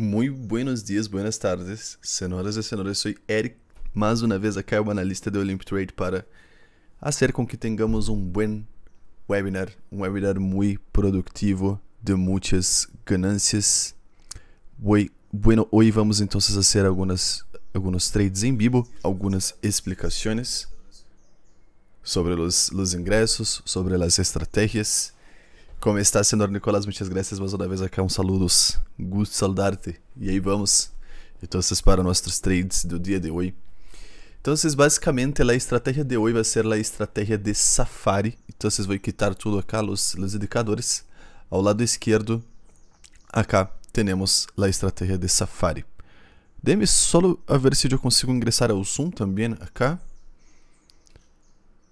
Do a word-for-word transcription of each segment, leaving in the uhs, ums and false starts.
Muy buenos días, buenas tardes, senhoras e senhores, sou Eric, mais uma vez acá o analista do Olymp Trade para fazer com que tenhamos um bom webinar, um webinar muito productivo, de muitas ganâncias. Hoje, bueno, hoje vamos então fazer algumas, alguns trades em vivo, algumas explicações sobre os, os ingressos, sobre as estratégias. Como está, senhor Nicolás? Muitas graças mais uma vez acá. Um saludos. Gusto saudar-te. E aí vamos. Então, para nossos trades do dia de hoje. Então, basicamente, a estratégia de hoje vai ser a estratégia de Safari. Então, vou quitar tudo acá, os, os indicadores. Ao lado esquerdo, acá, temos a estratégia de Safari. Dê-me só a ver se eu consigo ingressar ao Zoom também acá.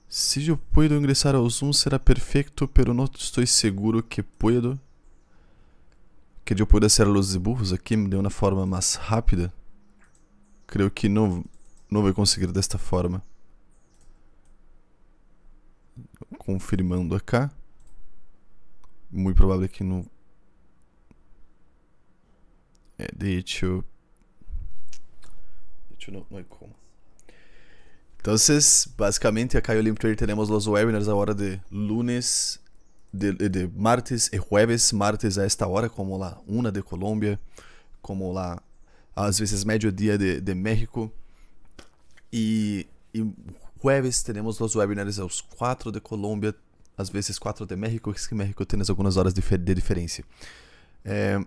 Se eu puedo ingressar ao Zoom será perfeito, pero não estou seguro que puedo. Que eu pueda fazer os dibujos aqui de uma forma mais rápida. Creio que não não vou conseguir desta forma. Confirmando acá. Muito provável que não. É, deixa eu. Deixa eu não, não é como. Então, basicamente, aqui no Olymp Trade temos os webinars a hora de lunes, de, de martes e jueves. Martes a esta hora, como lá uma de Colômbia, como lá às vezes meio-dia de, de México. E, e jueves temos os webinars aos quatro de Colômbia, às vezes quatro de México, que em México tem algumas horas de, de diferença. É,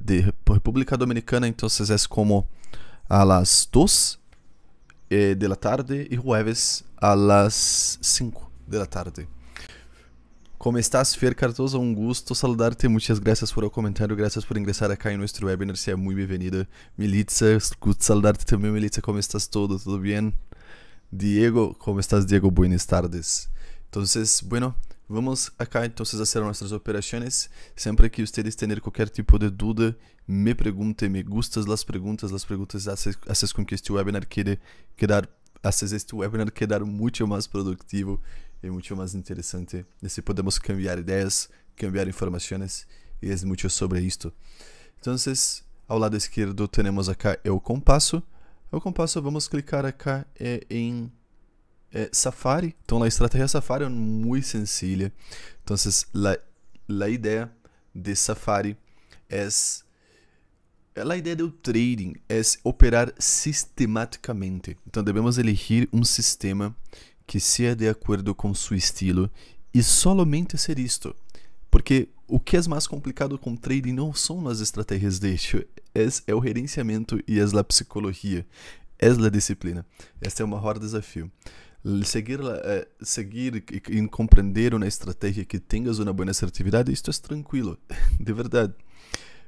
de República Dominicana, então, é como às duas de la tarde e jueves a las cinco de la tarde. Como estás, Fer Cardoso? Um gusto saludar-te. Muitas graças por o comentário, graças por ingressar acá em nosso webinar. Seja muito bem-vinda. Militza, gusto saludar-te também, Militza. Como estás todo? Tudo bem? Diego, como estás, Diego? Buenas tardes. Então, bueno, vamos acá então a fazer nossas operações. Sempre que vocês tenham qualquer tipo de dúvida, me perguntem, me gustas as perguntas, as perguntas fazem com que este webinar quede quedar, este webinar quedar muito mais produtivo e muito mais interessante. E se podemos cambiar ideias, cambiar informações, e é muito sobre isto. Então, ao lado esquerdo temos acá o compasso. O compasso vamos clicar acá é, em É, Safari. Então, a estratégia Safari é muito sencilla. Então, a ideia de Safari é a ideia do trading, é operar sistematicamente. Então, devemos elegir um sistema que seja de acordo com seu estilo e somente ser isto. Porque o que é mais complicado com trading não são as estratégias deste, é, é o gerenciamento e é a psicologia, é a disciplina. Este é o maior desafio. Seguir, eh, seguir e, e compreender uma estratégia que tenhas uma boa assertividade, isto é tranquilo, de verdade.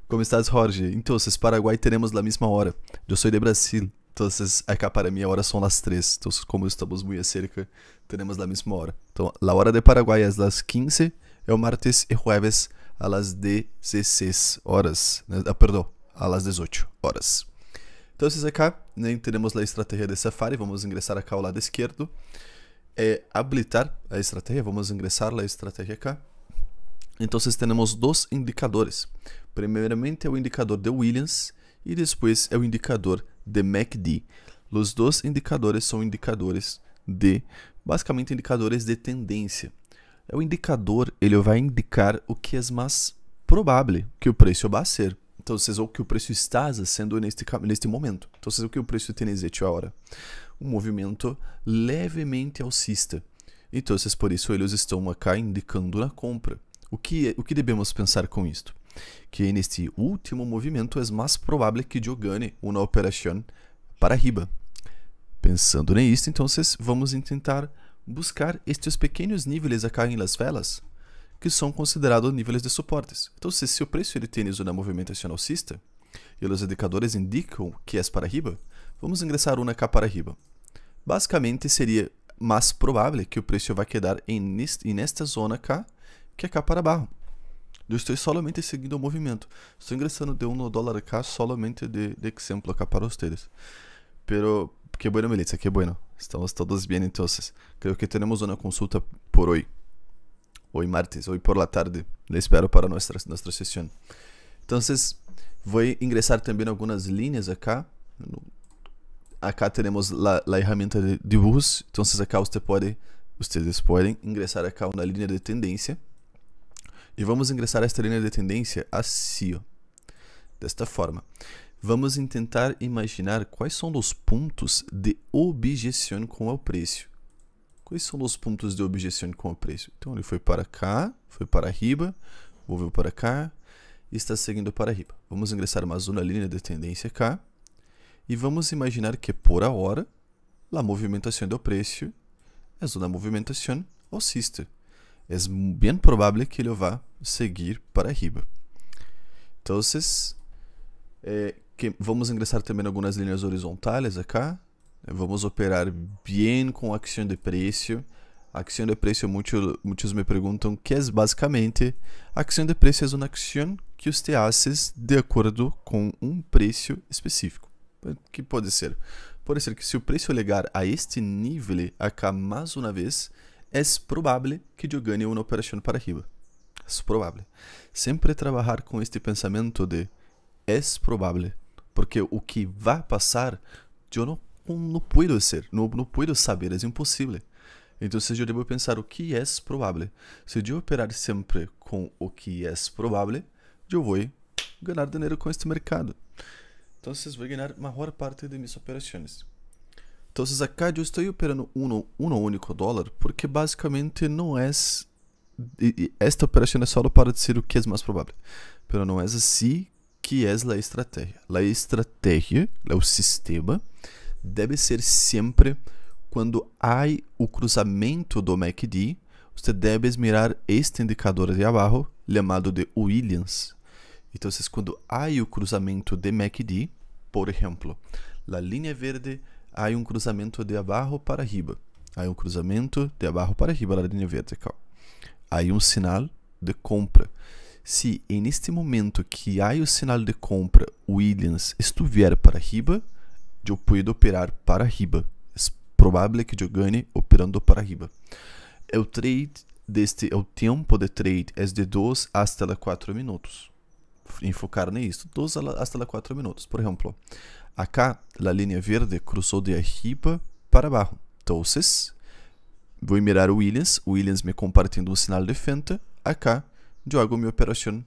Como estás, Jorge? Então, Paraguai teremos na mesma hora. Eu sou de Brasil, então acá para mim a hora são as três. Então, como estamos muito cerca, teremos na mesma hora. Então, a hora de Paraguai é às quinze, é o martes e jueves às dezesseis horas. Ah, perdão, às dezoito horas. Então, acá nem teremos a estratégia de Safari. Vamos ingressar acá ao lado esquerdo. É, habilitar a estratégia. Vamos ingressar a estratégia acá. Então, temos dois indicadores. Primeiramente, é o indicador de Williams e depois é o indicador de M A C D. Os dois indicadores são indicadores de, basicamente, indicadores de tendência. O indicador ele vai indicar o que é mais provável que o preço vá ser. Então, o que o preço está sendo neste, neste momento. Então, o que o preço tem neste hora? Um movimento levemente alcista. Então, por isso, eles estão acá indicando na compra. O que, o que devemos pensar com isto? Que neste último movimento é mais provável que eu ganhe uma operação para riba. Pensando nisto, então, vamos tentar buscar estes pequenos níveis acá em las velas, que são considerados níveis de suportes. Então, se o preço ele tem uma movimentação alcista e os indicadores indicam que é para riba, vamos ingressar uma cá para riba. Basicamente, seria mais provável que o preço vai quedar em esta zona cá que cá para baixo. Eu estou somente seguindo o movimento. Estou ingressando de um dólar cá somente de, de exemplo cá para vocês. Pero, que bueno, Melissa, que bueno. Estamos todos bem, então. Creio que temos uma consulta por hoje. Hoje martes, hoje por la tarde. Le espero para nossa nossa sessão. Então, Vou ingressar também algumas linhas acá. Acá temos a, a ferramenta de, de bus. Então, acá você pode, vocês podem ingressar acá uma linha de tendência. E vamos ingressar esta linha de tendência assim, ó, desta forma. Vamos tentar imaginar quais são os pontos de objeção com o preço. Quais são os pontos de objeção com o preço? Então, ele foi para cá, foi para riba, volveu para cá, está seguindo para riba. Vamos ingressar mais uma linha de tendência cá. E vamos imaginar que, por agora, a movimentação do preço é uma movimentação alcista. É bem provável que ele vá seguir para riba. Então, eh, que vamos ingressar também algumas linhas horizontais acá. Vamos operar bem com a ação de preço. A ação de preço, muitos, muitos me perguntam que é basicamente a ação de preço é uma ação que você faz de acordo com um preço específico. Que pode ser? Pode ser que se o preço chegar a este nível acá mais uma vez, é provável que eu ganhe uma operação para riba. É provável. Sempre trabalhar com este pensamento de é provável, porque o que vai passar eu não não posso ser, não não posso saber, é impossível. Então, se eu devo pensar o que é provável. Se eu operar sempre com o que é provável, eu vou ganhar dinheiro com este mercado. Então, vou ganhar a maior parte de minhas operações. Então, acá eu estou operando um, um único dólar, porque basicamente não é... Esta operação é só para dizer o que é mais provável. Mas não é assim que é a estratégia. A estratégia, o sistema, deve ser sempre quando há o cruzamento do M A C D, você deve mirar este indicador de abaixo, chamado de Williams. Então, quando há o cruzamento de M A C D, por exemplo, a linha verde... Há um cruzamento de abaixo para riba. Há um cruzamento de abaixo para riba na linha vertical. Há um sinal de compra. Se neste momento que há o sinal de compra, Williams estiver para riba, eu posso operar para riba. É provável que eu ganhe operando para riba. O trade deste, o tempo de trade é de dois até quatro minutos. Enfocar nisso, dois até quatro minutos. Por exemplo, acá, a linha verde cruzou de arriba para baixo. Então, vou mirar o Williams. O Williams me compartilhando um sinal de venda. Acá, eu hago minha operação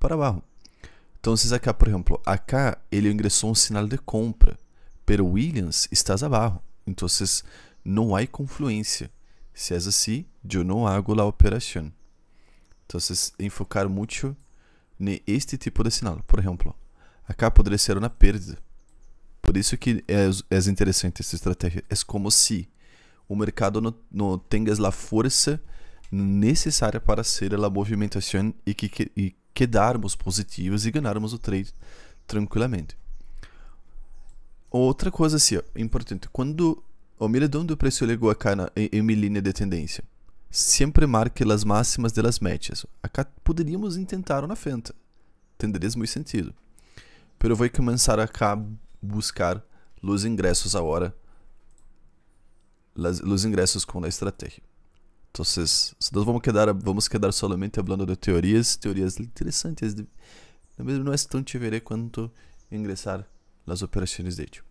para baixo. Então, acá, por exemplo, acá ele ingressou um sinal de compra. Pero Williams está abaixo. Então, não há confluência. Se é assim, eu não hago a operação. Então, enfocar muito neste tipo de sinal. Por exemplo, acá poderia ser uma perda. Por isso que é, é interessante essa estratégia. É como se o mercado não, não tenha a força necessária para ser a movimentação e que, que e quedarmos positivos e ganharmos o trade tranquilamente. Outra coisa assim, ó, importante. Quando o mirador do preço chegou acá na, em, em minha linha de tendência, sempre marque as máximas das médias. Acá poderíamos tentar na venda. Tenderia muito sentido. Mas eu vou começar acá... buscar os ingressos agora, os ingressos com a estratégia. Então, nós vamos quedar, vamos quedar somente falando de teorias, teorias interessantes, de, não é tão chévere quanto ingressar nas operações de hecho.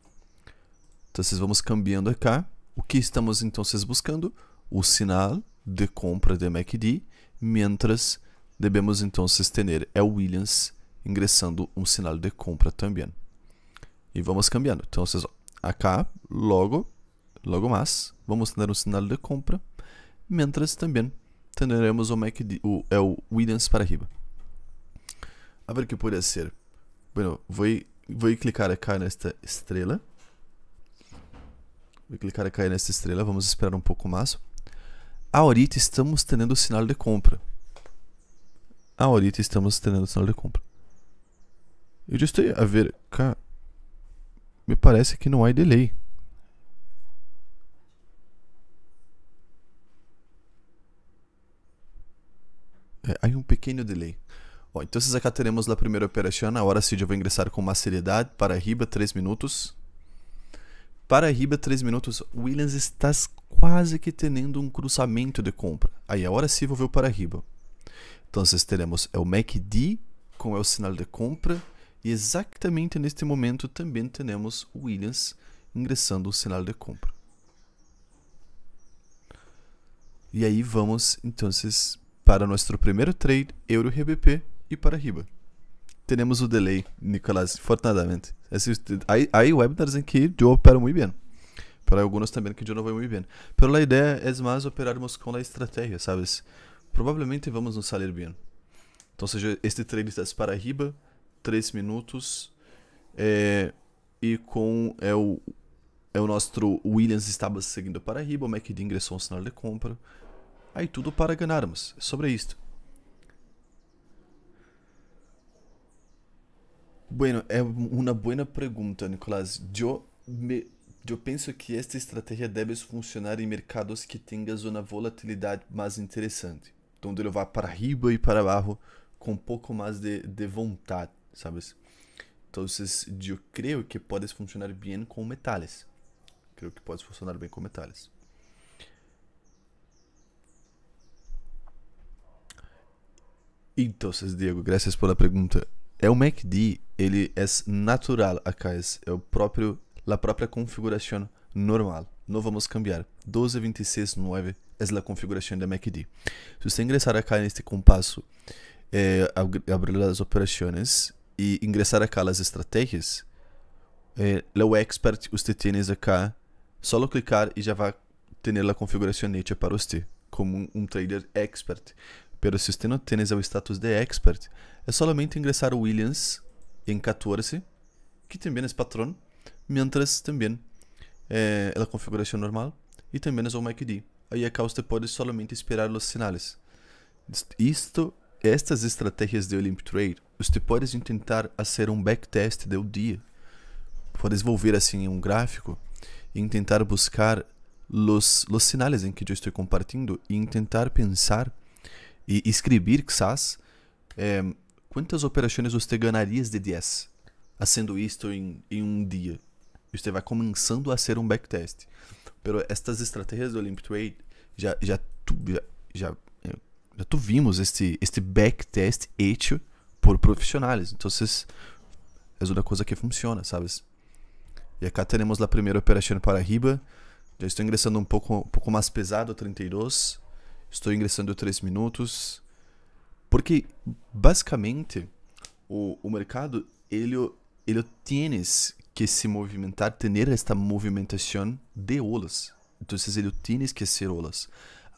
Então, vamos cambiando acá. O que estamos então buscando? O sinal de compra de M A C D, mientras devemos então ter é o Williams ingressando um sinal de compra também. E vamos cambiando. Então, vocês, ó, acá, logo, logo mais, vamos ter um sinal de compra, mientras também teremos o M A C D, o, é o Williams para riba. A ver o que pode ser. Bueno, vou, vou clicar acá nesta estrela. Vou clicar acá nesta estrela, vamos esperar um pouco mais. Ahorita estamos tendo o sinal de compra. Ahorita estamos tendo o sinal de compra. Eu já estou a ver cá. Me parece que não há delay. É, há um pequeno delay. Ó, então, acá teremos a primeira operação. Agora sim, eu vou ingressar com mais seriedade. Para riba, três minutos. Para riba, três minutos. Williams está quase que tendo um cruzamento de compra. Aí, agora sim, vou ver o para riba. Então, teremos é o M A C D com é o sinal de compra. E exatamente neste momento também temos o Williams ingressando o sinal de compra. E aí vamos, então, para nosso primeiro trade, Euro-G B P e para riba. Temos o delay, Nicolás, fortunadamente. Há webinars em que eu opero muito bem. Para alguns também que eu não vou muito bem. Mas a ideia é mais operarmos com a estratégia, sabes? Provavelmente vamos nos sair bem. Então, seja, este trade está para riba, três minutos, é, e com é o, é o nosso Williams estava seguindo para riba, o M A C D ingressou um sinal de compra, aí tudo para ganharmos, é sobre isto. Bueno, é uma boa pergunta, Nicolás. Eu, me, eu penso que esta estratégia deve funcionar em mercados que tenham uma volatilidade mais interessante, onde ele vai para riba e para baixo com um pouco mais de, de vontade, sabes? Então, eu creio que pode funcionar bem com metais. Creio que pode funcionar bem com metais. Então, Diego, graças pela pergunta. É o M A C D, ele é natural acá, é o próprio, a própria configuração normal. Não vamos cambiar. doze, vinte e seis, nove é a configuração do M A C D. Se você ingressar acá neste compasso, eh, abrir as operações e ingressar acá as estratégias, eh, o expert você tem acá, só clicar e já vai ter a configuração nítida para você, como um, um trader expert. Pero se você não tem o status de expert, é somente ingressar o Williams em quatorze, que também é patrão, mientras também é a configuração normal e também é o M A C D. Aí acá você pode somente esperar os sinais. Isto, estas estratégias de Olymp Trade, você pode tentar fazer um backtest do dia, pode desenvolver assim um gráfico e tentar buscar os, os sinais em que eu estou compartilhando e tentar pensar e escrever, quizás, eh, quantas operações você ganharia de dez, fazendo isto em, em um dia. Você vai começando a ser um backtest. Pero estas estratégias do Olymp Trade, já, já, tu, já, já, já tuvimos este, este backtest feito por profissionais. Então, é uma coisa que funciona, sabes? E acá temos a primeira operação para riba. Já estou ingressando um pouco, um pouco mais pesado, trinta e dois. Estou ingressando três minutos, porque basicamente o, o mercado ele ele tem que se movimentar, ter esta movimentação de olas. Então ele tem que ser olas.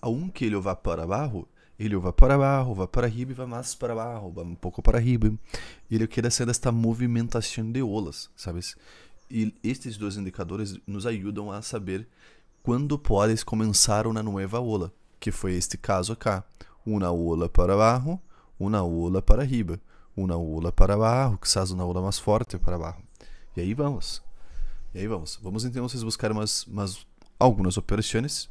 Aunque ele vá para baixo, ele vai para baixo, vai para riba, vai mais para baixo, vai um pouco para riba. Ele quer fazer esta movimentação de olas, sabes? E estes dois indicadores nos ajudam a saber quando podes começar uma nova ola, que foi este caso acá, uma ola para baixo, uma ola para riba, uma ola para baixo, quizás uma ola mais forte para baixo. E aí vamos, e aí vamos. Vamos então vocês buscar mais, mais algumas operações.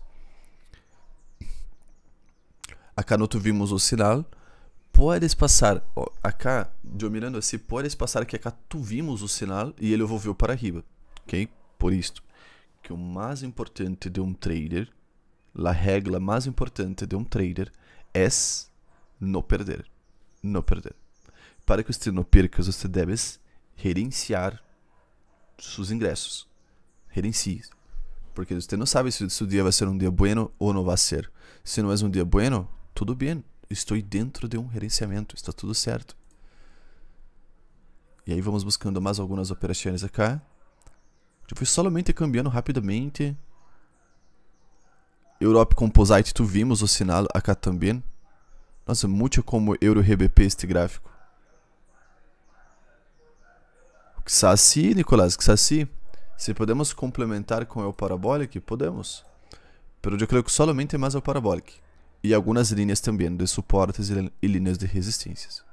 Acá não tivemos o sinal, podes passar, ó, acá, eu mirando assim, podes passar que acá tivemos o sinal e ele evoluiu para riba, ok? Por isto, que o mais importante de um trader, a regra mais importante de um trader é não perder. Não perder. Para que você não perca, você deve gerenciar seus ingressos. Gerencie. Porque você não sabe se o dia vai ser um dia bueno ou não vai ser. Se não é um dia bueno, tudo bem. Estou dentro de um gerenciamento. Está tudo certo. E aí vamos buscando mais algumas operações acá. Eu fui somente cambiando rapidamente. Europe Composite, tu vimos o sinal acá também. Nossa, muito como Euro-G B P este gráfico. Quizás sim, Nicolás, quizás sim. Se podemos complementar com o Parabolic, podemos. Mas eu creio que somente mais o Parabolic. E algumas linhas também de suportes e linhas de resistências.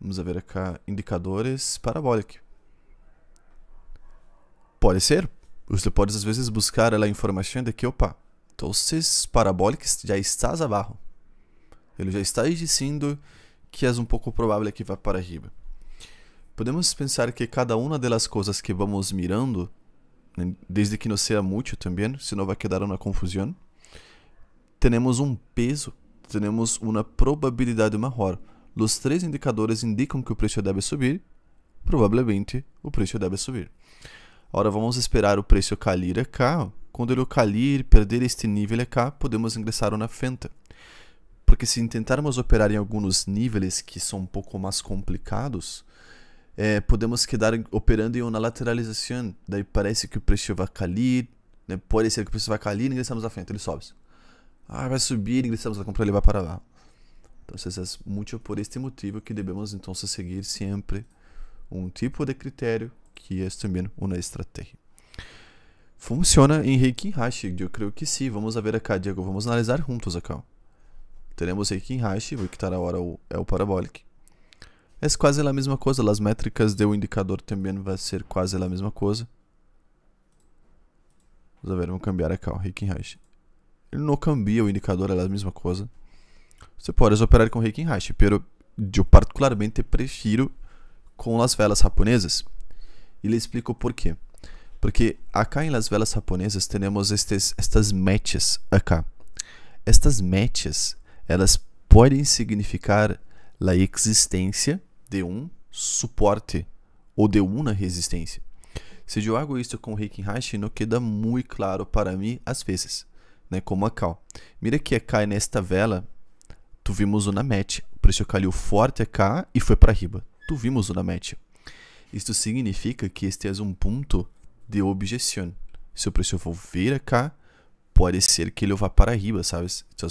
Vamos ver acá, indicadores Parabolic. Pode ser? Você pode às vezes buscar a informação de que, opa, então Parabolic já está abaixo. Ele já está dizendo que é um pouco provável que vá para riba. Podemos pensar que cada uma das coisas que vamos mirando, desde que não seja muito também, senão vai quedar uma confusão, temos um peso, temos uma probabilidade maior. dos três indicadores indicam que o preço deve subir, provavelmente o preço deve subir. Agora vamos esperar o preço cair aqui. Quando ele cair, perder este nível aqui, podemos ingressar na venda. Porque se tentarmos operar em alguns níveis que são um pouco mais complicados, eh, podemos quedar operando em uma lateralização. Daí parece que o preço vai cair, né? Pode ser que o preço vai cair e ingressamos à frente, ele sobe. Ah, vai subir, ingressamos na compra, ele vai para lá. Então, é muito por este motivo que devemos então seguir sempre um tipo de critério que é também uma estratégia. Funciona em Heikin Ashi? Eu creio que sim. Vamos ver aqui, Diego. Vamos analisar juntos aqui. Teremos Heikin Ashi, vou quitar agora o, é o Parabolic. É quase a mesma coisa, as métricas do indicador também vai ser quase a mesma coisa. Vamos ver, vamos cambiar aqui, ó, Heikin Ashi. Ele não cambia o indicador, é a mesma coisa. Você pode operar com Heikin Ashi, pero eu particularmente prefiro com as velas japonesas. E lhe explico por quê. Porque acá em las velas japonesas temos estes, estas matches acá. Estas matches, elas podem significar a existência de um suporte ou de uma resistência. Se eu hago isso com Heikin Ashi, não queda muito claro para mim às vezes, né? Como acá. Mira que acá nesta vela, tuvimos uma match. O preço caiu forte acá e foi para riba. Tuvimos uma match. Isto significa que este é um ponto de objeção. Se o preço for vir acá, pode ser que ele vá para riba, sabe? Então,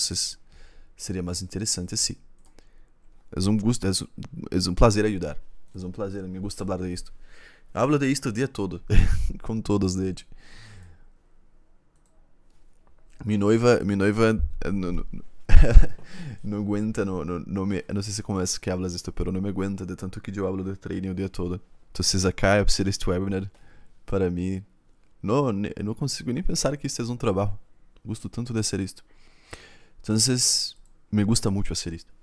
seria mais interessante assim. É um gosto, é um prazer ajudar. É um prazer, me gusta falar disto. Hablo de isto o dia todo, com todos os dedos. Minha noiva, minha noiva não, não, não aguenta, não, não, não me, não sei se começa que hablas isto, pero não me aguenta de tanto que eu hablo de trading o dia todo. Então, vocês acá é para este webinar. Para mim, não, não consigo nem pensar que isso é um trabalho. Gosto tanto de ser isto. Então, me gusta muito ser isto.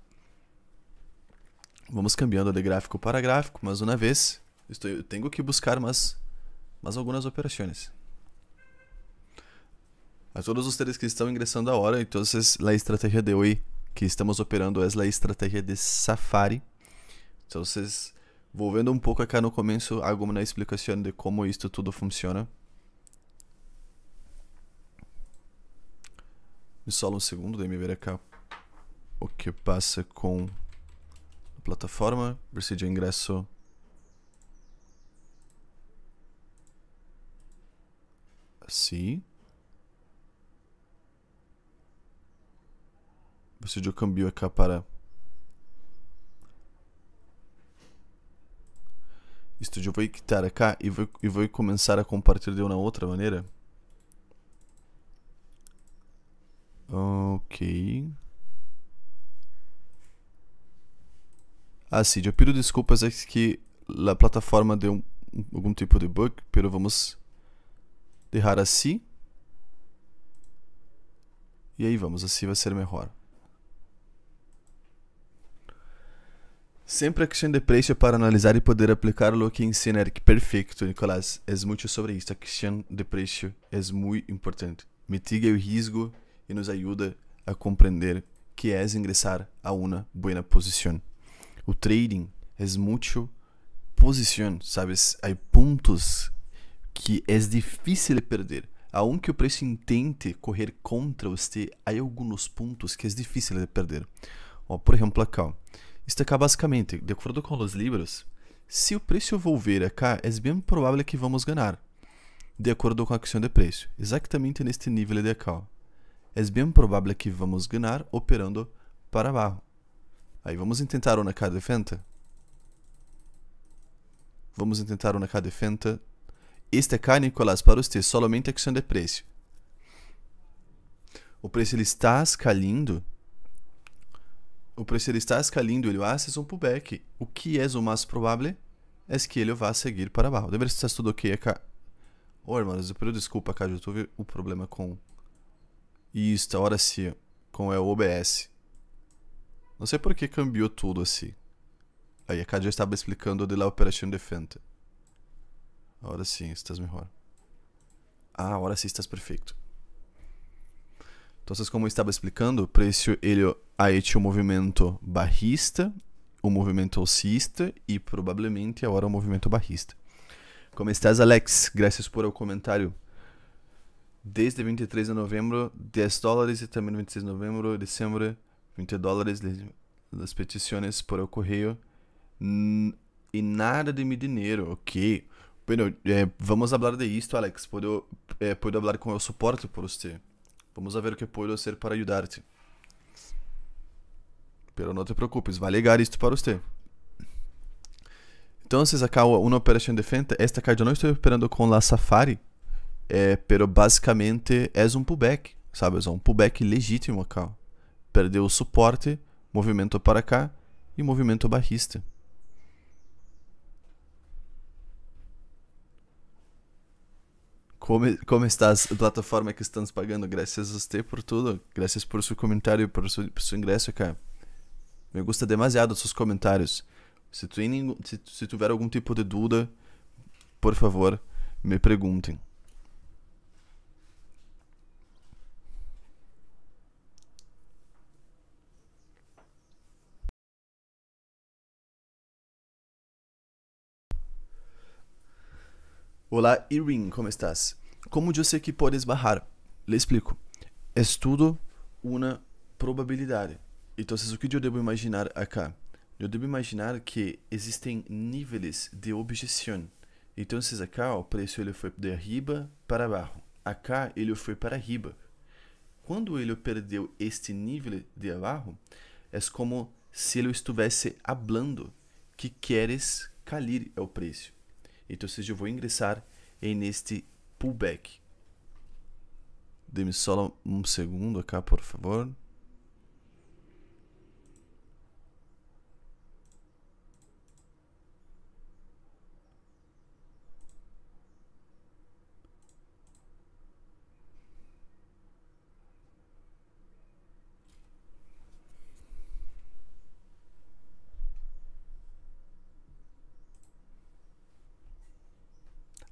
Vamos cambiando de gráfico para gráfico, mas uma vez, estou, eu tenho que buscar mais, mais algumas operações. A todos vocês que estão ingressando agora, então, a estratégia de hoje que estamos operando é a estratégia de Safari. Então, vocês... Vou vendo um pouco aqui no começo alguma explicação de como isto tudo funciona. Me solo um segundo, deixa eu ver aqui o que passa com a plataforma. Preciso de ingresso. Assim. Preciso de câmbio aqui para... Isto eu vou quitar acá e vou, e vou começar a compartilhar de uma outra maneira. Ok. Ah, sim, eu pido desculpas, é que a plataforma deu um, algum tipo de bug, pero vamos deixar assim. E aí vamos, assim vai ser melhor. Sempre a questão de preço para analisar e poder aplicar o que ensina Eric. Perfeito, Nicolás. É muito sobre isso. A questão de preço é muito importante. Mitiga o risco e nos ajuda a compreender que é ingressar a uma boa posição. O trading é muito posição, sabes? Há pontos que é difícil perder. Aunque o preço tente correr contra você, há alguns pontos que é difícil de perder. Ó, por exemplo, aqui. Isto aqui basicamente, de acordo com os livros, se o preço volver acá, é bem provável que vamos ganhar, de acordo com a questão de preço, exatamente neste nível de cá. É bem provável que vamos ganhar operando para baixo. Aí vamos tentar uma cá de venda. Vamos tentar uma cá de venda. Este cá, Nicolás, para você, somente a questão de preço. O preço ele está escalando. O preço ele está escalando, ele vai ser um pullback. O que é o mais provável é que ele vá seguir para baixo. Deve estar tudo ok acá. Oh, irmãos, eu peço desculpa, cara, eu tive um problema com isto, agora sim, com o O B S. Não sei por que cambiou tudo assim. Aí acá já estava explicando de la operação de venda. Agora sim, estás melhor. Ah, agora sim estás perfeito. Então, como eu estava explicando, o preço ele ha hecho um movimento barrista, o movimento alcista e provavelmente agora o movimento barrista. Como estás, Alex? Graças por o comentário. Desde vinte e três de novembro, dez dólares, e também vinte e seis de novembro, dezembro, vinte dólares das petições por o correio. N e nada de meu dinheiro, ok? Bueno, eh, vamos falar de isto, Alex. Posso eh, falar com o suporte por você. Vamos ver o que posso fazer para ajudar-te. Pero não te preocupes, vai ligar isto para você. Então, acá uma operação de venta. Esta card eu não estou operando com a Safari, eh, pero basicamente é um pullback, sabe? É um pullback legítimo acá. Perdeu o suporte, movimento para cá e movimento barrista. Como, como estás? A plataforma que estamos pagando. Graças a você por tudo. Graças por seu comentário, por seu, por seu ingresso, cara. Me gusta demasiado seus comentários. Se, tu, se, se tiver algum tipo de dúvida, por favor, me perguntem. Olá, Irene, como estás? Como eu sei que podes barrar? Lhe explico. É tudo uma probabilidade. Então, o que eu devo imaginar acá? Eu devo imaginar que existem níveis de objeção. Então, acá o preço ele foi de arriba para baixo. Acá ele foi para arriba. Quando ele perdeu este nível de abaixo, é como se ele estivesse falando que queres cair o preço. Então, eu vou ingressar em este pullback. Dê-me só um segundo acá, por favor.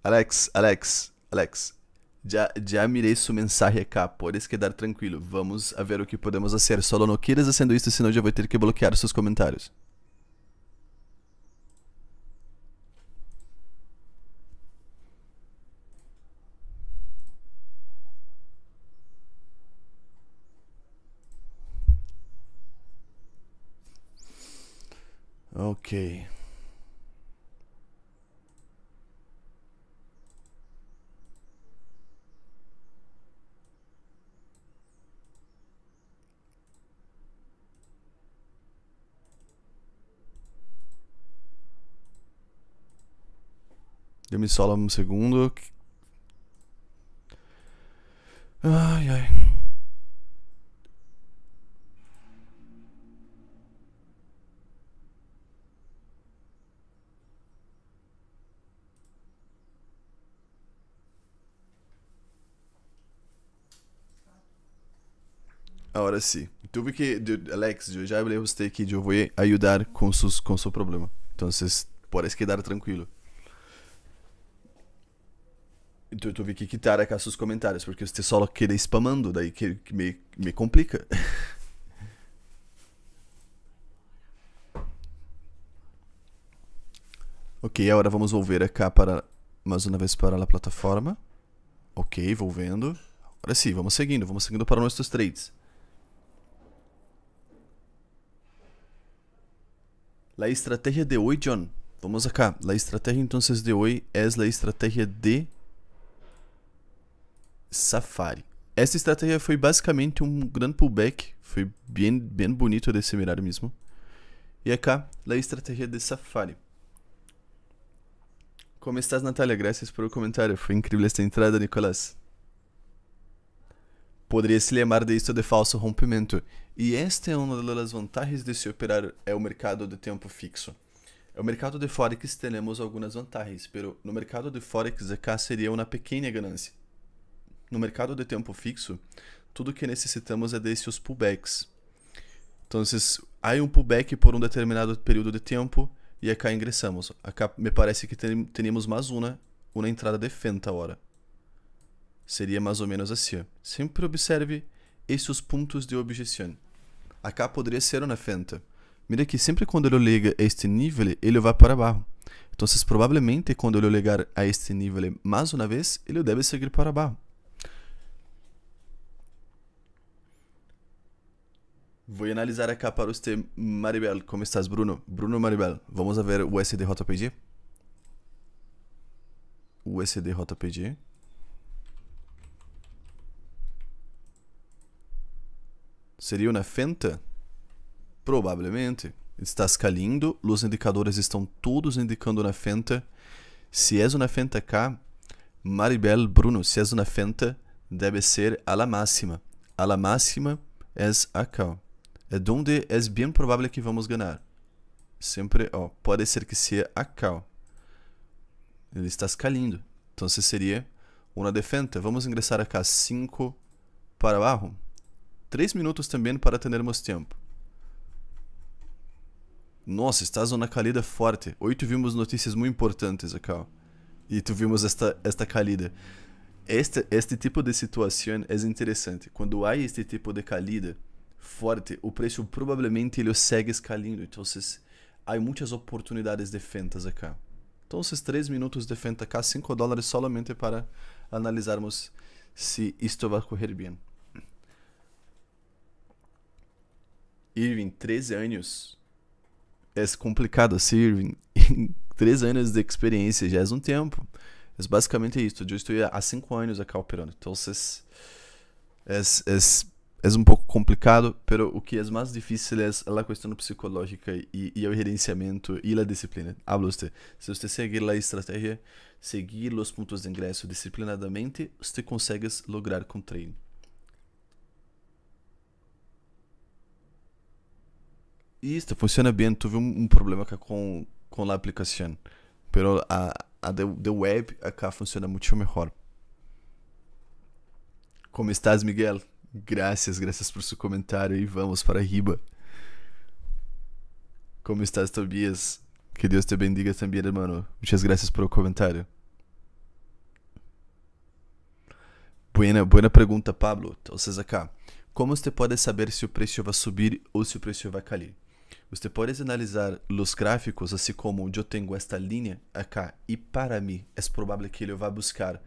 Alex, Alex, Alex, já, já mirei sua mensagem cá, podes quedar tranquilo, vamos a ver o que podemos fazer, só não queres fazendo isso, senão já vou ter que bloquear seus comentários. Ok... Dê-me só um segundo. Ai, ai. Agora sim. Tu vi que, Alex, eu já falei a você que eu vou ajudar com seus, com seu problema. Então, pode quedar tranquilo. Então eu tive que quitar aqui seus comentários, porque você só quer spamando, daí que me, me complica. Ok, agora vamos volver aqui para, mais uma vez para a plataforma. Ok, volvendo. Agora sim, vamos seguindo, vamos seguindo para nossos trades. A estratégia de hoje, John. Vamos acá. A estratégia então de hoje é a estratégia de Safari. Esta estratégia foi basicamente um grande pullback. Foi bem, bem bonito de se mirar mesmo. E acá, a estratégia de Safari. Como estás, Natália? Graças pelo comentário. Foi incrível esta entrada, Nicolás. Poderia se lembrar disto de falso rompimento. E esta é uma das vantagens de se operar é o mercado de tempo fixo. No mercado de Forex temos algumas vantagens, mas no mercado de Forex acá seria uma pequena ganância. No mercado de tempo fixo, tudo que necessitamos é desses pullbacks. Então, há um pullback por um determinado período de tempo e acá ingressamos. Acá me parece que temos mais uma, uma entrada de venda agora. Seria mais ou menos assim. Sempre observe esses pontos de objeção. Acá poderia ser uma venda, Mira que sempre quando eu ligo este nível, ele vai para baixo. Então, provavelmente, quando eu ligar a este nível mais uma vez, ele deve seguir para baixo. Vou analisar aqui para você, Maribel. Como estás, Bruno? Bruno Maribel, vamos a ver o S D J P G. O S D J P G. Seria uma fenta? Provavelmente. Está caindo, os indicadores estão todos indicando na fenta. Se é uma fenta cá, Maribel, Bruno, se é uma fenta, deve ser a la máxima. A la máxima é acá. É onde é bem provável que vamos ganhar. Sempre, ó, pode ser que seja acá. Ele está caindo. Então, seria uma defenta. Vamos ingressar acá cinco para baixo. três minutos também para termos tempo. Nossa, está uma calida forte. Hoje vimos notícias muito importantes acá. E vimos esta esta calida. Este este tipo de situação é interessante. Quando há este tipo de calida forte, o preço provavelmente ele segue escalando. Então, há muitas oportunidades de fentas acá. Então, esses três minutos de fenta acá, cinco dólares somente para analisarmos se isto vai correr bem. Irving, treze anos. É complicado, Irving. treze anos de experiência já é um tempo. É basicamente isso. Eu estou há cinco anos acá operando. Então, é, é, é um pouco complicado, mas o que é mais difícil é a questão psicológica e, e o gerenciamento e a disciplina. Habla você. Se você seguir a estratégia, seguir os pontos de ingresso disciplinadamente, você consegue lograr com treino. Isso funciona bem. Tive um, um problema acá com com a aplicação, pero a a de, de web acá funciona muito melhor. Como estás, Miguel? Graças, graças por seu comentário e vamos para riba. Como estás, Tobias? Que Deus te bendiga também, irmão. Muitas graças por o comentário. Buena, buena pergunta, Pablo. Então, acá, como você pode saber se o preço vai subir ou se o preço vai cair? Você pode analisar os gráficos, assim como eu tenho esta linha acá, e para mim é provável que ele vá buscar,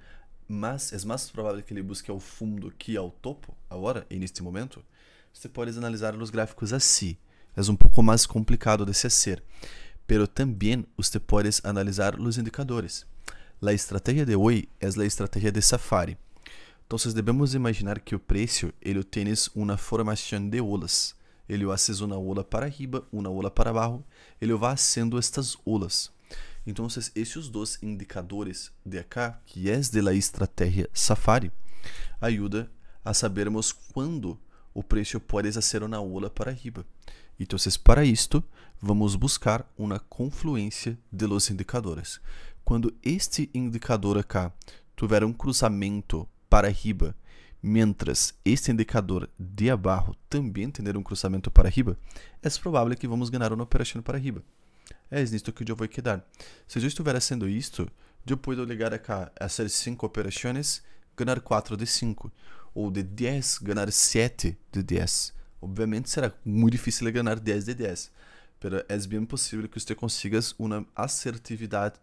mas é mais provável que ele busque ao fundo que ao topo, agora, neste momento. Você pode analisar os gráficos assim, é um pouco mais complicado de se fazer, mas também você pode analisar os indicadores. A estratégia de hoje é a estratégia de Safari. Então, devemos imaginar que o preço ele tem uma formação de olas. Ele faz uma ola para riba, uma ola para baixo. Ele vai fazendo estas olas. Então, esses dois indicadores de acá, que é da estratégia Safari, ajuda a sabermos quando o preço pode fazer uma ola para riba. Então, para isto, vamos buscar uma confluência de los indicadores. Quando este indicador acá tiver um cruzamento para riba, mientras este indicador de abaixo também ter um cruzamento para riba, é provável que vamos ganhar uma operação para riba. É nisto que eu vou quedar. Se eu estiver fazendo isto, eu posso ligar acá a fazer cinco operações, ganhar quatro de cinco, ou de dez, ganhar sete de dez. Obviamente será muito difícil ganhar dez de dez, mas é bem possível que você consiga uma assertividade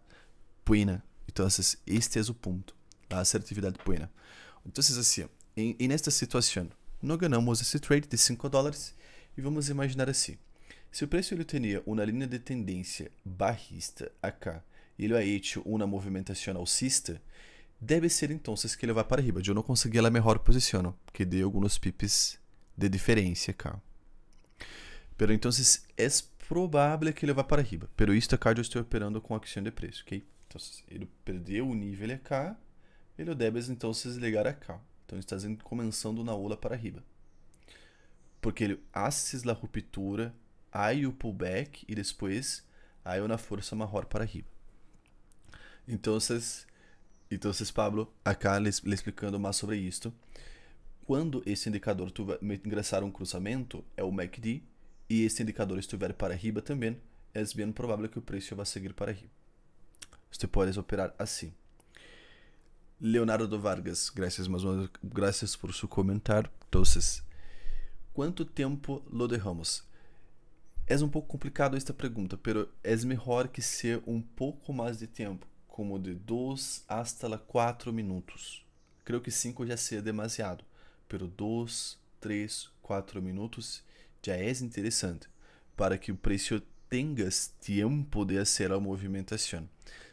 buena. Então, este é o ponto. A assertividade buena. Então, assim, em, em esta situação, nós ganhamos esse trade de cinco dólares e vamos imaginar assim. Se o preço ele tinha uma linha de tendência barrista acá e ele é feito uma movimentação alcista, deve ser então que ele vai para riba. Eu não consegui a melhor posição, que deu alguns pips de diferença acá. Pero então, é provável que ele vá para riba. Pero isto acá eu estou operando com ação de preço, ok? Então, ele perdeu o nível acá. Ele deve então se desligar acá. Então está começando na ola para riba. Porque ele faz a ruptura, aí o pullback e depois aí uma força maior para riba. Então, então Pablo, acá lhe explicando mais sobre isto. Quando esse indicador tiver ingressar um cruzamento, é o M A C D, e esse indicador estiver para riba também, é bem provável que o preço vá seguir para riba. Você pode operar assim. Leonardo Vargas, graças mais uma vez, graças por seu comentário. Então, quanto tempo lo derramos? É um pouco complicado esta pergunta, pero é melhor que ser um pouco mais de tempo, como de dois hasta quatro minutos. Creio que cinco já seja demasiado, pero dois, três, quatro minutos já é interessante, para que o preço tenhas tempo de fazer a movimentação.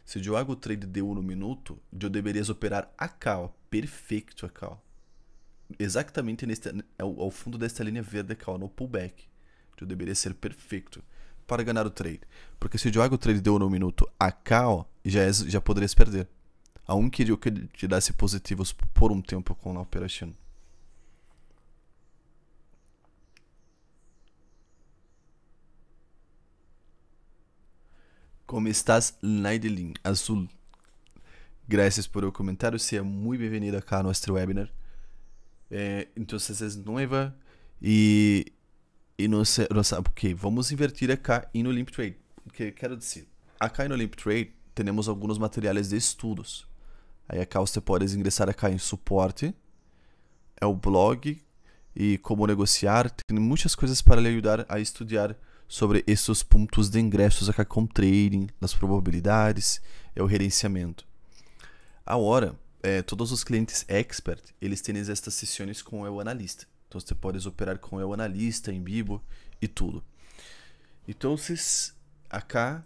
Se eu hago trade de um minuto, eu deveria operar acá, ó, perfeito acá, ó, exatamente neste, ao, ao fundo desta linha verde acá, ó, no pullback. Eu deveria ser perfeito para ganhar o trade, porque se eu hago trade de um minuto acá, ó, já é, já poderias perder. A um queria que te desse positivos por um tempo com a operação. Como estás, Naidelin Azul? Graças por o comentário, seja muito bem-vinda aqui ao nosso webinar. Eh, então, você é nova e, e não sabe o que? Vamos invertir aqui em Olymp Trade. O que eu quero dizer? Aqui em Olymp Trade, temos alguns materiais de estudos. Aí, aqui você pode ingressar aqui em suporte, é o blog e como negociar. Tem muitas coisas para lhe ajudar a estudar sobre esses pontos de ingressos aqui com trading, as probabilidades e o gerenciamento. Agora, eh, todos os clientes expert, eles têm estas sessões com o analista. Então, você pode operar com o analista, em vivo e tudo. Então, acá,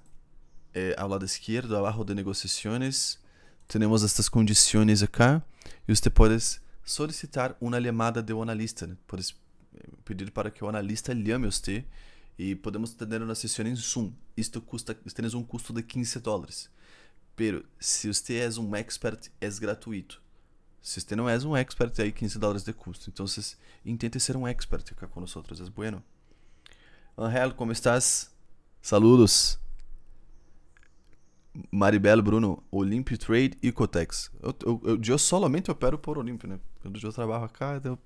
eh, ao lado esquerdo, abaixo de negociações, temos estas condições acá. E você pode solicitar uma chamada de um analista. Né? Pode pedir para que o analista chame você. E podemos ter uma sessão em Zoom. Isto custa, tens um custo de quinze dólares. Pero, se você é um expert, é gratuito. Se você não é um expert, aí quinze dólares de custo. Então, tente ser um expert aqui conosco. É bueno. Angel, como estás? Saludos. Maribel, Bruno, Olymp Trade e Cotex. Eu, eu, eu, eu solamente opero por Olymp, né? Eu trabalho acá. Eu...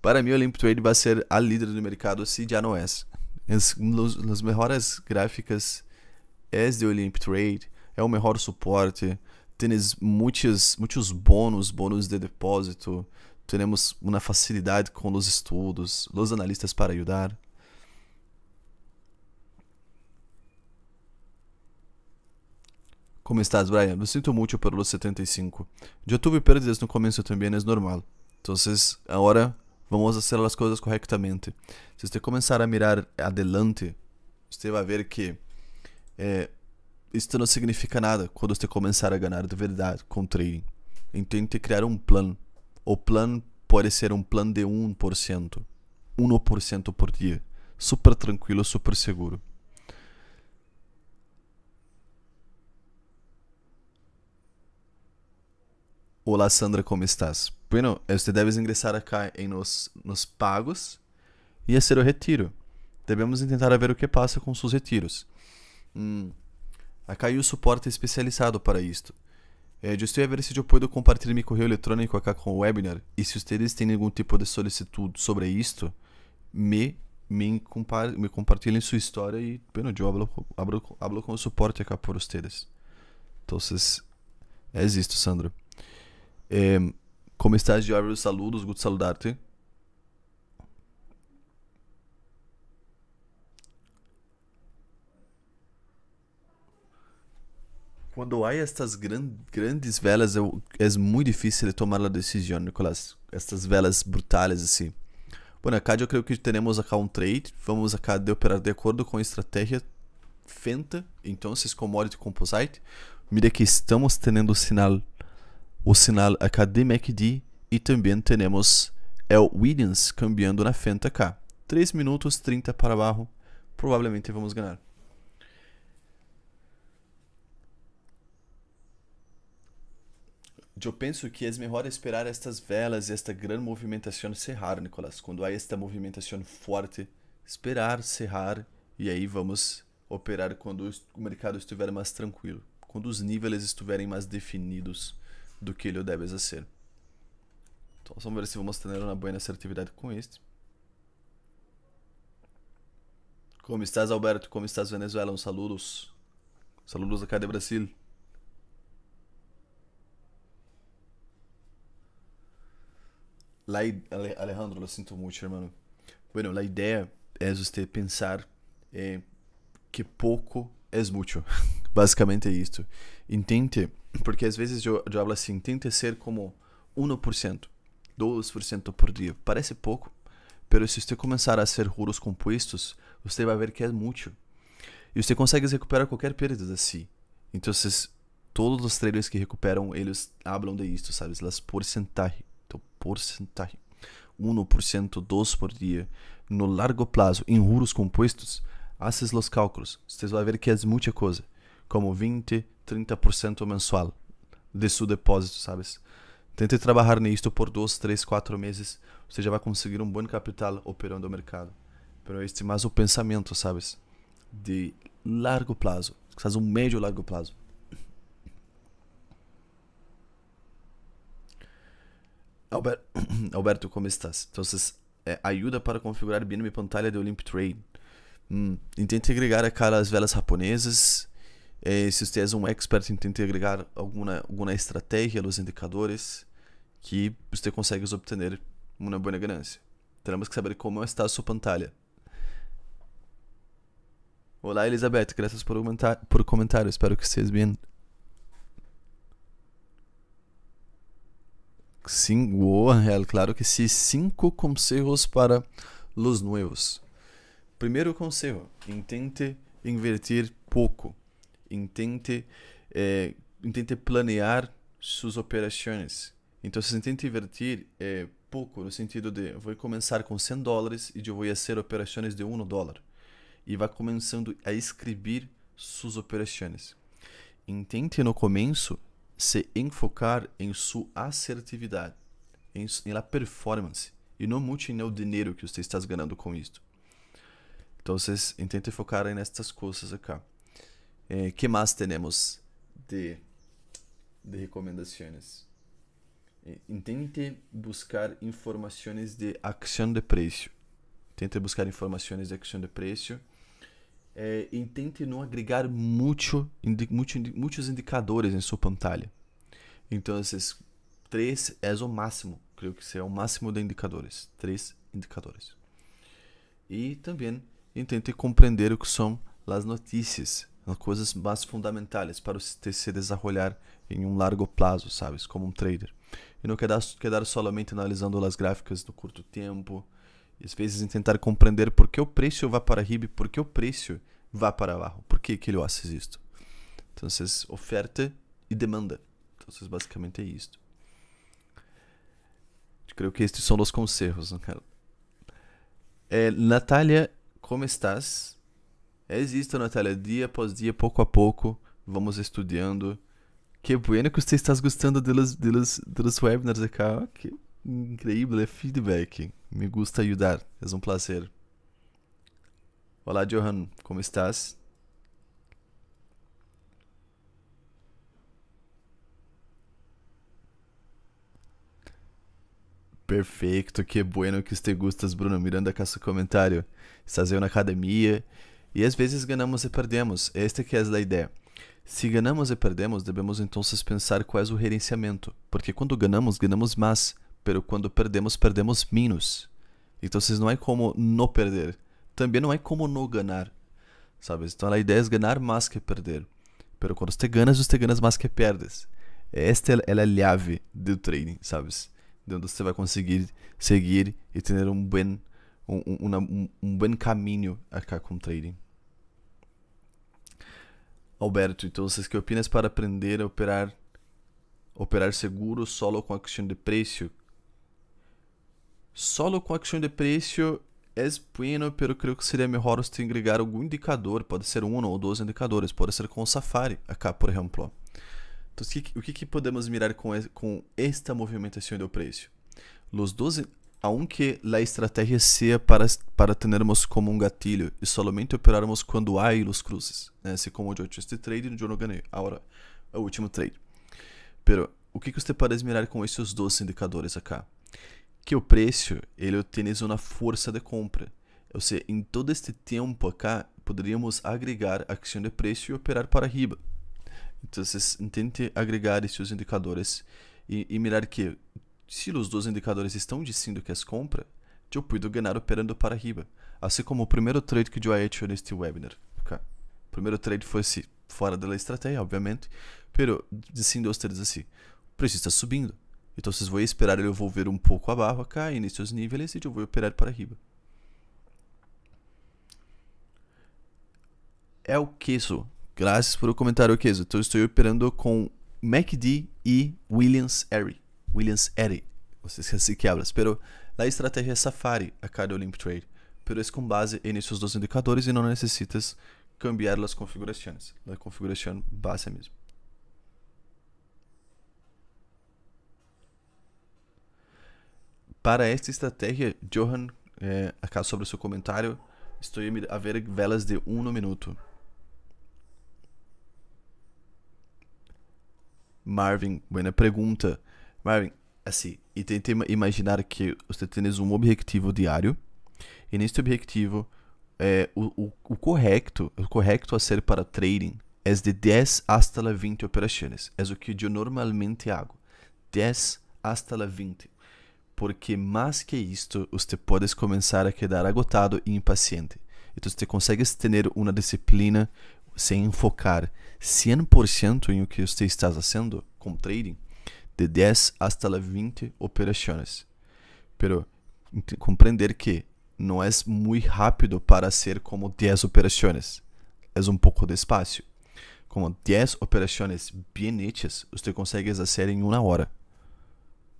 Para mim, Olymp Trade vai ser a líder do mercado, se já não é. As, as melhores gráficas é de Olymp Trade, é o melhor suporte. Temos muitos, muitos bônus, bônus de depósito. Temos uma facilidade com os estudos, os analistas para ajudar. Como estás, Brian? Me sinto muito pelos setenta e cinco. Eu tive perdas no começo também, é normal. Então, agora vamos fazer as coisas corretamente. Se você começar a mirar adelante, você vai ver que eh, isso não significa nada quando você começar a ganhar de verdade com trading. Então, tem que criar um plano. O plano pode ser um plano de um por cento, um por cento por dia. Super tranquilo, super seguro. Olá, Sandra, como estás? Bueno, você deve ingressar acá em nos, nos pagos e fazer o retiro. Devemos tentar ver o que passa com seus retiros. Hum. Acá há um suporte especializado para isto. Eh, eu estou a ver se eu posso compartilhar meu correio eletrônico acá com o webinar. E se vocês têm algum tipo de solicitude sobre isto, me, me, compa me compartilhem sua história e bueno, eu abro, abro, abro com o suporte acá por vocês. Então, é isto, Sandra. É, como estás, Diário? Saludos, gosto de saludar-te. Quando há estas gran grandes velas, eu, é muito difícil de tomar a decisão, Nicolás. Estas velas brutais, assim. Bom, acá eu creio que temos acá um trade. Vamos acá de operar de acordo com a estratégia Fenta. Então, Commodity Composite. Mira que estamos tendo o sinal. O sinal acá de M A C D e também temos o Williams cambiando na Fenta acá. três minutos, trinta para baixo. Provavelmente vamos ganhar. Eu penso que é melhor esperar estas velas e esta grande movimentação cerrar, Nicolás. Quando há esta movimentação forte, esperar cerrar e aí vamos operar quando o mercado estiver mais tranquilo. Quando os níveis estiverem mais definidos do que ele deve ser. Então, vamos ver se vamos ter uma boa assertividade com este. Como estás, Alberto? Como estás, Venezuela? Um saludos. Saludos acá de Brasil. Alejandro, eu sinto muito, irmão. Bueno, a ideia é você pensar é, que pouco é muito. Basicamente é isto. Intente, porque às vezes eu, eu falo assim, tente ser como um por cento, dois por cento por dia. Parece pouco, mas se você começar a fazer juros compostos, você vai ver que é muito. E você consegue recuperar qualquer perda de si. Então, todos os traders que recuperam, eles falam de isto, sabe? As porcentagens. Então, porcentagem. um por cento, dois por cento por dia. No largo prazo, em juros compostos, haces os cálculos. Você vai ver que é muita coisa. Como vinte por cento, trinta por cento mensual de seu depósito, sabe? Tente trabalhar nisto por dois, três, quatro meses. Você já vai conseguir um bom capital operando o mercado. Mas este é mais o pensamento, sabe? De largo prazo, quase um médio largo prazo. Albert, Alberto, como estás? Então, é, ajuda para configurar bem minha pantalha de Olymp Trade. Hum, tente agregar aquelas velas japonesas. É, se você é um expert, tente agregar alguma alguma estratégia nos indicadores que você consegue obter uma boa ganância. Teremos que saber como está a sua pantalha. Olá, Elizabeth, graças por comentar, por comentário, espero que vocês bem. Sim, uou, real, claro que sim. Cinco conselhos para os novos. Primeiro conselho, tente invertir pouco. Tente eh, tente planear suas operações. Então, se tente invertir eh, pouco, no sentido de, eu vou começar com cem dólares e eu vou fazer operações de um dólar. E vai começando a escrever suas operações. Tente no começo se enfocar em sua assertividade, em, em la performance, e não muito no dinheiro que você está ganhando com isto. Então, tente focar nestas coisas aqui. Eh, que mais temos de, de recomendações? Eh, tente buscar informações de ação de preço. Tente buscar informações de ação de preço. É, e tente não agregar muito, indi, muito, indi, muitos indicadores em sua pantalha. Então, esses três é o máximo, creio que é o máximo de indicadores, três indicadores. E também tente compreender o que são as notícias, as coisas mais fundamentais para você se desenvolver em um largo prazo, sabes, como um trader. E não quedar, quedar somente analisando as gráficas no curto tempo. Às vezes tentar compreender por que o preço vai para riba e por que o preço vai para baixo. Por que que ele faz isto? Então, oferta e demanda. Então, basicamente é isto. Eu creio que estes são os conselhos, né, cara? É, Natália, como estás? Existe, Natália, dia após dia, pouco a pouco, vamos estudando. Que bueno que você está gostando dos, dos, dos webinars aqui. Ok. Incrível feedback. Me gusta ajudar. É um prazer. Olá, Johan. Como estás? Perfeito. Que bueno que você gostas, Bruno. Miranda, com seu comentário. Estás aí na academia. E às vezes ganhamos e perdemos. Esta que é a ideia. Se ganhamos e perdemos, devemos então pensar qual é o gerenciamento. Porque quando ganhamos, ganhamos mais. Pero quando perdemos, perdemos menos. Então, não é como não perder. Também não é como não ganhar, sabe? Então, a ideia é ganhar mais que perder. Pero quando você ganha, você ganha mais que perdes. Esta é a chave do trading, sabe? De onde você vai conseguir seguir e ter um bom um, um, um, um bom caminho aqui com o trading. Alberto, então, vocês que opinas para aprender a operar operar seguro solo com ação de preço? Solo com ação de preço é bueno, pero creio que seria melhor você agregar algum indicador. Pode ser um ou dois indicadores. Pode ser com o Safari, acá, por exemplo. Então, o que, que podemos mirar com, com esta movimentação do preço? Os doze, aunque a estratégia seja para, para termos como um gatilho e somente operarmos quando há os cruzes. Assim como eu fiz este trade e eu não ganhei. Agora, é o último trade. Pero, o que, que você pode mirar com esses dois indicadores acá? Que o preço ele obtém uma força de compra, ou seja, em todo este tempo acá poderíamos agregar ação de preço e operar para riba. Então, tente agregar esses indicadores e, e mirar que se os dois indicadores estão dizendo que as compra, eu pude ganhar operando para riba, assim como o primeiro trade que eu fiz neste webinar. Okay? O primeiro trade foi fora da estratégia, obviamente, mas dizendo a vocês assim, o preço está subindo, então vocês vão esperar ele volver um pouco abaixo acá, e nesses níveis, e eu vou operar para riba. É o queso. Graças por o comentário, queso. Então, estou operando com M A C D e Williams-R. Williams-R. Vocês assim que hablas. Pero a estratégia é Safari, a cada Olymp Trade. Pero é com base nesses dois indicadores e não necessitas cambiar as configurações. A configuração base mesmo. Para esta estratégia, Johan, eh, acá sobre o seu comentário, estou a ver velas de um minuto. Marvin, boa pergunta. Marvin, assim, e tente imaginar que você tem um objetivo diário, e neste objetivo, eh, o, o, o correto o correto a ser para trading é de dez até la vinte operações. É o que eu normalmente hago. dez até la vinte. Porque mais que isto, você pode começar a quedar agotado e impaciente. Então você consegue ter uma disciplina sem enfocar cem por cento em o que você está fazendo com trading, de dez até vinte operações. Pero compreender que não é muito rápido para ser como dez operações. É um pouco de espaço. Como dez operações bem hechas, você consegue fazer em uma hora.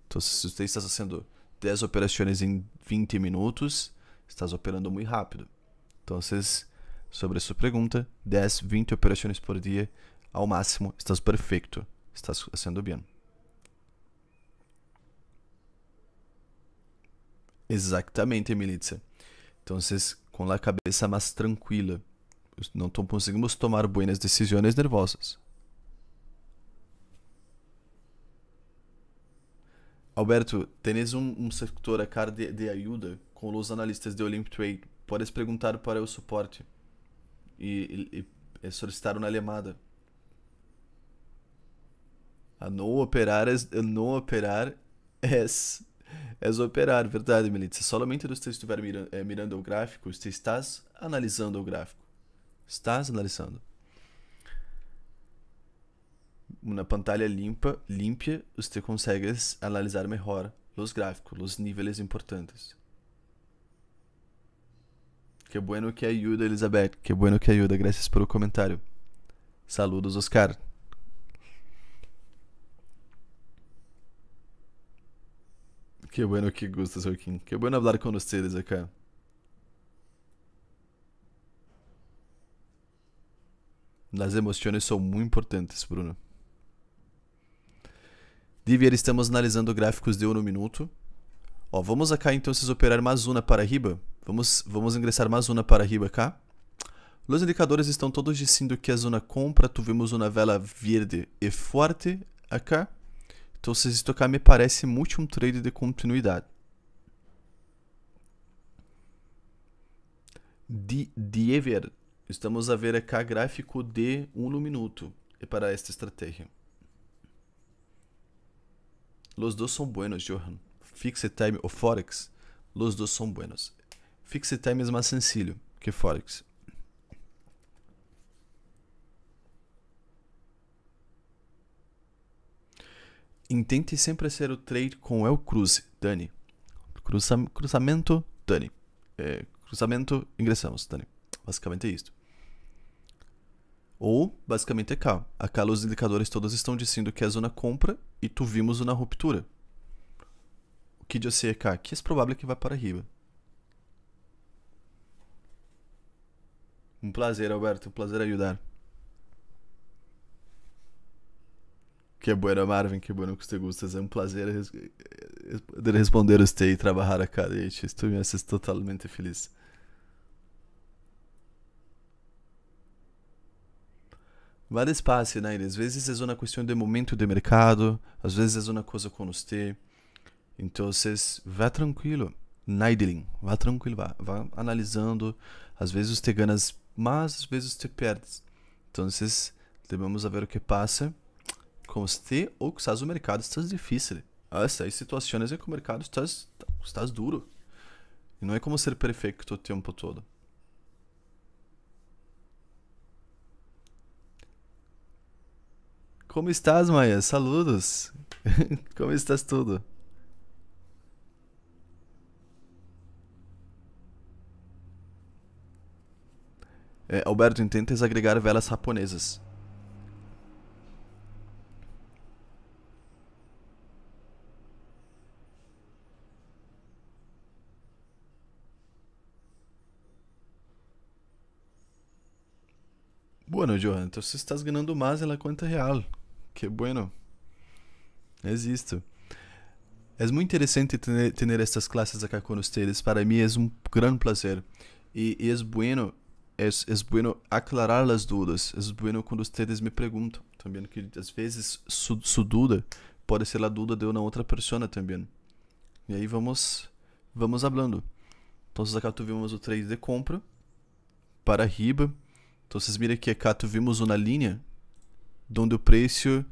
Então, se você está fazendo dez operações em vinte minutos, estás operando muito rápido. Então, sobre a sua pergunta, dez, vinte operações por dia, ao máximo, estás perfeito. Estás fazendo bem. Exatamente, Militza. Então, com a cabeça mais tranquila, não conseguimos tomar boas decisões nervosas. Alberto, tens um, um setor a cara de, de ajuda com os analistas de Olymp Trade. Podes perguntar para o suporte e, e, e solicitar uma chamada. A não operar é não operar é, é operar, verdade, Melitza? Somente se você estiver mirando, é, mirando o gráfico, você estás analisando o gráfico. Estás analisando. Uma pantalla limpa, limpia, você consegue analisar melhor os gráficos, os níveis importantes. Que bueno que ajuda, Elizabeth. Que bueno que ajuda. Graças pelo comentário. Saludos, Oscar. Que bueno que gustas, Joaquim. Que bueno falar com vocês acá. As emoções são muito importantes, Bruno. Divier, estamos analisando gráficos de um minuto. Ó, vamos acá então vocês operar mais uma para riba. Vamos, vamos ingressar mais uma para riba cá. Os indicadores estão todos dizendo que a zona compra. Tivemos uma vela verde e forte acá. Então, isto acá me parece muito um trade de continuidade. Divier, estamos a ver acá gráfico de um minuto para esta estratégia. Los dos são buenos, Johan. Fixed time ou Forex, los dos são buenos. Fixed time é mais sencillo que Forex. Intente sempre ser o trade com el cruze, Dani. Cruza, cruzamento, Dani. É, cruzamento, ingressamos, Dani. Basicamente é isto. Ou, basicamente, é cá. Acá os indicadores todos estão dizendo que é a zona compra e tu vimos uma ruptura. O que eu sei é cá? Que é provável que vá para riba. Um prazer, Alberto. Um prazer ajudar. Que bueno, Marvin. Que bueno que você gostas. É um prazer res... de responder a você e trabalhar acá. Estou me sentindo totalmente feliz. Vá despacio, né? Às vezes é uma questão de momento de mercado, às vezes é uma coisa com você. Então, vá tranquilo. Naideling, vá tranquilo, vá, vá analisando. Às vezes você ganha, mas às vezes você perde. Então, devemos ver o que passa com você ou com o mercado está difícil. Essas situações em que o mercado está, está duro. E não é como ser perfeito o tempo todo. Como estás, Maia? Saludos! Como estás tudo? É, Alberto, intenta desagregar velas japonesas. Bueno, Johan, então você está ganhando mais na conta real. Que bueno. Existo. É muito interessante ter estas classes aqui com vocês. Para mim é um grande prazer. E é bueno, é bueno aclarar as dúvidas. É bueno quando vocês me perguntam. Também que às vezes sua su dúvida pode ser a dúvida de uma outra pessoa também. E aí vamos vamos falando. Então, aqui tivemos o trade de compra para riba. Então, vocês viram que acá tivemos uma linha onde o preço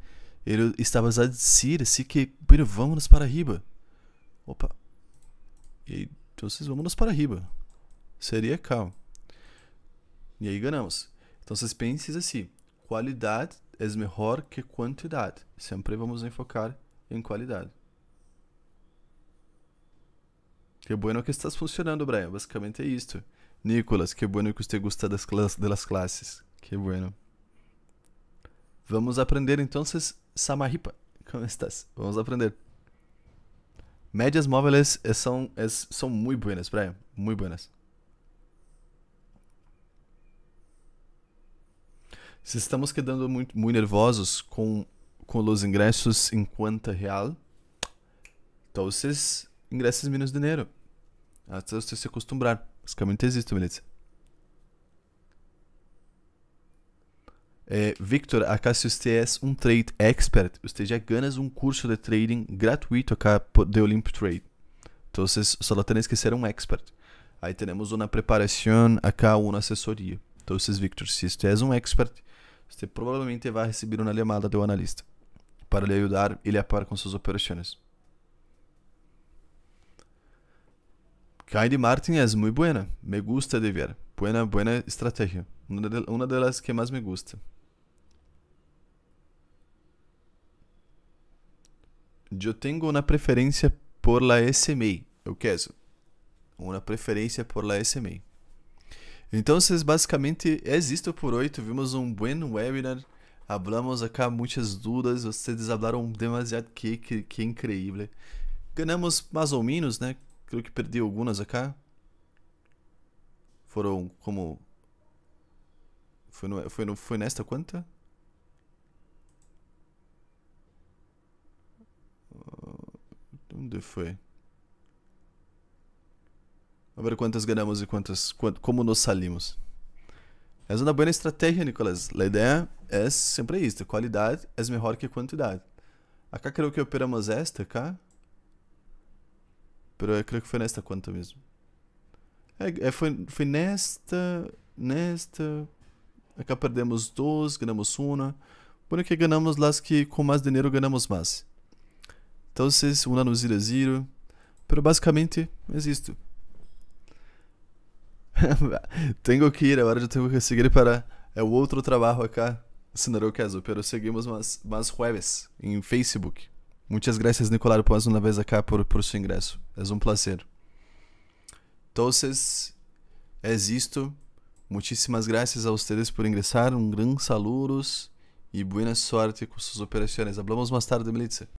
ele estava a descer, assim que, pero vamos para riba. Opa. E aí, então vocês vamos para riba. Seria cá. E aí ganhamos. Então vocês pensem assim, qualidade é melhor que quantidade. Sempre vamos enfocar em qualidade. Que bueno que está funcionando, Brian. Basicamente é isto. Nicolás, que bueno que você gosta das, clas das classes. Que bueno. Vamos aprender então, Samaripa. Como estás? Vamos aprender. Médias móveis são, são muito buenas, Brian. Muito buenas. Se estamos quedando muito, muito nervosos com, com os ingressos em conta real, então vocês ingressam menos dinheiro. Até você se acostumbrar. Basicamente existe, beleza? É, Victor, acá se você é um trade expert, você já ganha um curso de trading gratuito acá de Olymp Trade. Então, vocês só tem que ser um expert. Aí temos uma preparação, acá uma assessoria. Então, vocês, Victor, se você é um expert, você provavelmente vai receber uma chamada do analista para lhe ajudar e lhe apoiar com suas operações. Candy Martin é muito boa, me gusta de ver. Buena, buena estratégia. Uma de, uma das que mais me gusta. Eu tenho uma preferência por la S M A. Eu quero uma preferência por la S M A. Então, basicamente, é isto por hoje. Vimos um buen webinar. Hablamos acá muitas dúvidas. Vocês falaram demasiado, que, que, que é incrível. Ganhamos mais ou menos, né? Creio que perdi algumas acá. Foram como... Foi, no, foi, no, foi nesta conta? Uh, onde foi? A ver quantas ganhamos e quantas... Quant, como nós salimos. Essa é uma boa estratégia, Nicolás. A ideia é sempre isto. Qualidade é melhor que quantidade. Acá creio que operamos esta cá. Pero eu creio que foi nesta conta mesmo. É, é, foi, foi nesta... Nesta... Acá perdemos dois, ganhamos uma. Porque ganhamos las que com mais dinheiro ganhamos mais. Então, uma no zero zero. Pero basicamente, existo. Tenho que ir, agora eu tenho que seguir para... É o outro trabalho acá, se não é o caso. Pero seguimos mais, mais jueves em Facebook. Muitas graças, Nicolás, por mais uma vez acá por, por seu ingresso. É um prazer. Então, é isto. Muitíssimas graças a vocês por ingressar. Um grande saludos e boa sorte com suas operações. Hablamos mais tarde, Melitza.